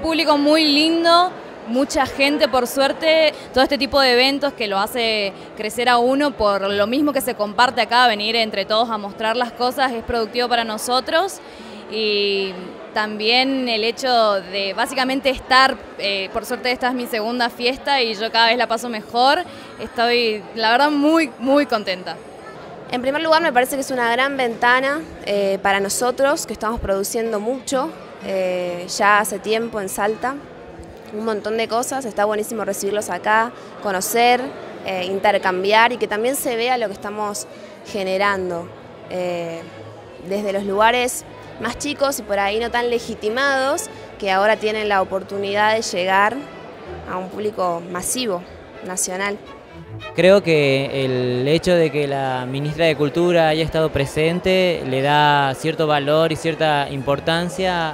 un público muy lindo, mucha gente por suerte, todo este tipo de eventos que lo hace crecer a uno por lo mismo que se comparte acá, venir entre todos a mostrar las cosas es productivo para nosotros y también el hecho de básicamente estar, por suerte esta es mi segunda fiesta y yo cada vez la paso mejor, estoy la verdad muy contenta. En primer lugar me parece que es una gran ventana para nosotros que estamos produciendo mucho ya hace tiempo en Salta. Un montón de cosas, está buenísimo recibirlos acá, conocer, intercambiar y que también se vea lo que estamos generando desde los lugares más chicos y por ahí no tan legitimados que ahora tienen la oportunidad de llegar a un público masivo, nacional. Creo que el hecho de que la ministra de Cultura haya estado presente le da cierto valor y cierta importancia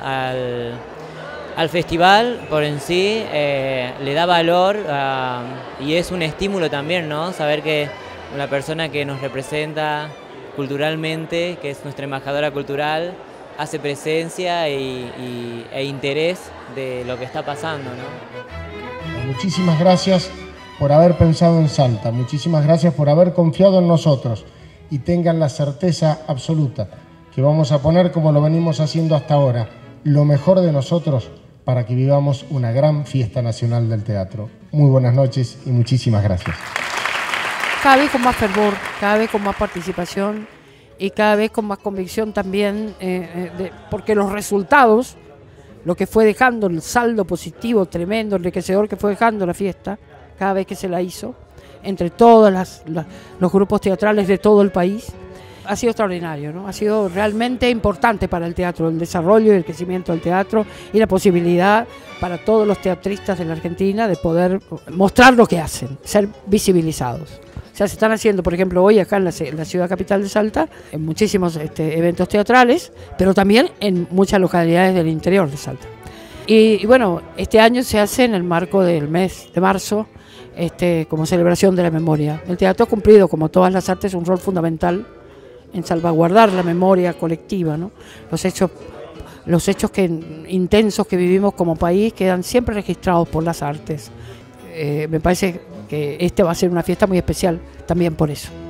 al festival por en sí, le da valor y es un estímulo también, ¿no? Saber que la persona que nos representa culturalmente, que es nuestra embajadora cultural, hace presencia e interés de lo que está pasando, ¿no? Muchísimas gracias por haber pensado en Salta, muchísimas gracias por haber confiado en nosotros y tengan la certeza absoluta que vamos a poner, como lo venimos haciendo hasta ahora, lo mejor de nosotros para que vivamos una gran fiesta nacional del teatro. Muy buenas noches y muchísimas gracias. Cada vez con más fervor, cada vez con más participación y cada vez con más convicción también, porque los resultados, lo que fue dejando, el saldo positivo, tremendo, enriquecedor que fue dejando la fiesta, cada vez que se la hizo, entre todos los grupos teatrales de todo el país, ha sido extraordinario, ¿no? Ha sido realmente importante para el teatro, el desarrollo y el crecimiento del teatro y la posibilidad para todos los teatristas de la Argentina de poder mostrar lo que hacen, ser visibilizados. O sea, se están haciendo, por ejemplo, hoy acá en la ciudad capital de Salta, en muchísimos eventos teatrales, pero también en muchas localidades del interior de Salta. Y bueno, este año se hace en el marco del mes de marzo, como celebración de la memoria. El teatro ha cumplido, como todas las artes, un rol fundamental en salvaguardar la memoria colectiva, ¿no? Los hechos intensos que vivimos como país quedan siempre registrados por las artes. Me parece que esta va a ser una fiesta muy especial también por eso.